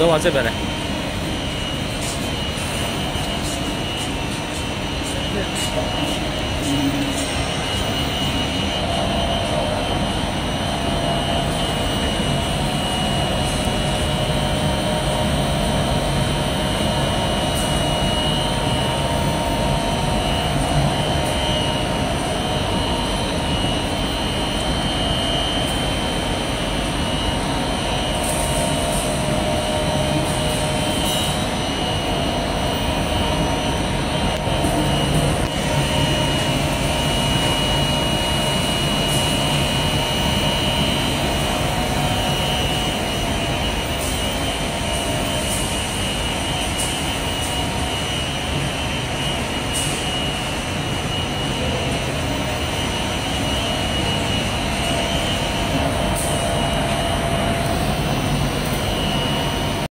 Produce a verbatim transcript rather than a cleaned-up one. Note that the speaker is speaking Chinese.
走啊，这边来。